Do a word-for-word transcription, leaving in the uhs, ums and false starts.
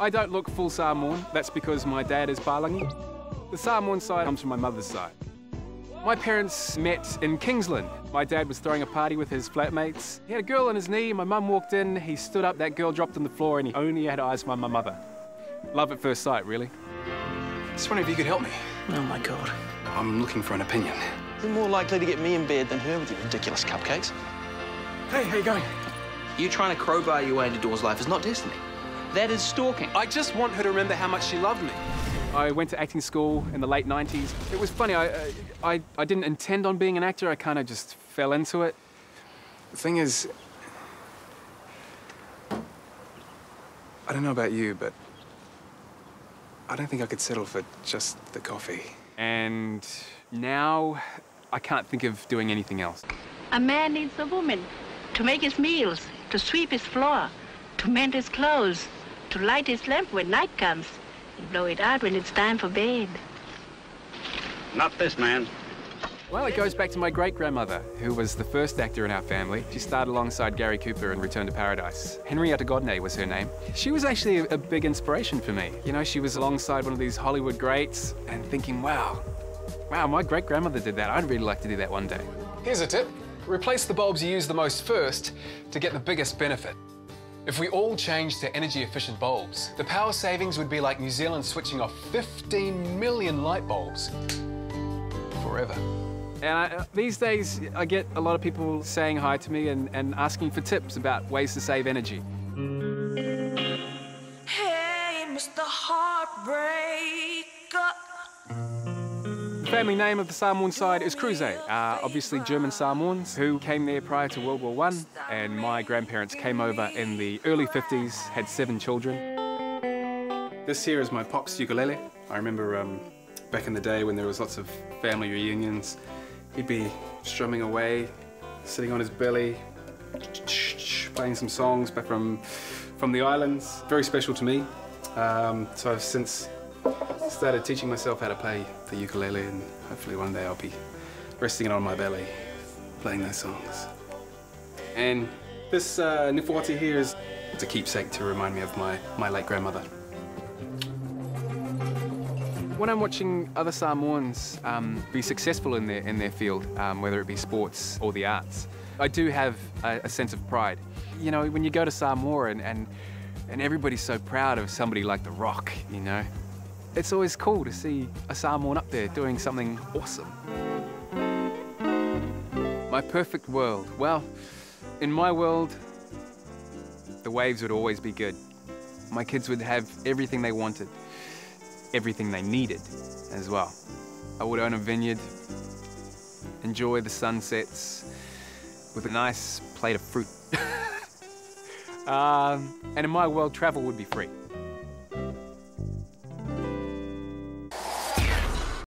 I don't look full Samoan. That's because my dad is Palangi. The Samoan side comes from my mother's side. My parents met in Kingsland. My dad was throwing a party with his flatmates. He had a girl on his knee, my mum walked in, he stood up, that girl dropped on the floor, and he only had eyes for my mother. Love at first sight, really. Just wondering if you could help me. Oh my God. I'm looking for an opinion. You're more likely to get me in bed than her with your ridiculous cupcakes. Hey, how you going? You trying to crowbar your way into Dawn's life is not destiny. That is stalking. I just want her to remember how much she loved me. I went to acting school in the late nineties. It was funny, I, I, I didn't intend on being an actor. I kind of just fell into it. The thing is, I don't know about you, but I don't think I could settle for just the coffee. And now I can't think of doing anything else. A man needs a woman to make his meals, to sweep his floor, to mend his clothes, to light his lamp when night comes. Blow it out when it's time for bed. Not this man. Well, it goes back to my great-grandmother, who was the first actor in our family. She starred alongside Gary Cooper in Return to Paradise. Henrietta Godney was her name. She was actually a big inspiration for me. You know, she was alongside one of these Hollywood greats and thinking, wow, wow, my great-grandmother did that. I'd really like to do that one day. Here's a tip. Replace the bulbs you use the most first to get the biggest benefit. If we all changed to energy-efficient bulbs, the power savings would be like New Zealand switching off fifteen million light bulbs forever. And I, these days, I get a lot of people saying hi to me and, and asking for tips about ways to save energy. Hey, Mister Heartbreaker. The family name of the Samoan side is Cruze, uh, obviously German Samoans who came there prior to World War One. And my grandparents came over in the early fifties, had seven children. This here is my pop's ukulele. I remember um, back in the day when there was lots of family reunions, he'd be strumming away, sitting on his belly, playing some songs back from, from the islands. Very special to me. Um, so I've since started teaching myself how to play the ukulele, and hopefully one day I'll be resting it on my belly, playing those songs. And this uh, Nifawati here is a keepsake to remind me of my, my late grandmother. When I'm watching other Samoans um, be successful in their, in their field, um, whether it be sports or the arts, I do have a, a sense of pride. You know, when you go to Samoa and, and, and everybody's so proud of somebody like The Rock, you know, it's always cool to see a Samoan up there doing something awesome. My perfect world, well, in my world, the waves would always be good. My kids would have everything they wanted, everything they needed as well. I would own a vineyard, enjoy the sunsets with a nice plate of fruit. um, and in my world, travel would be free.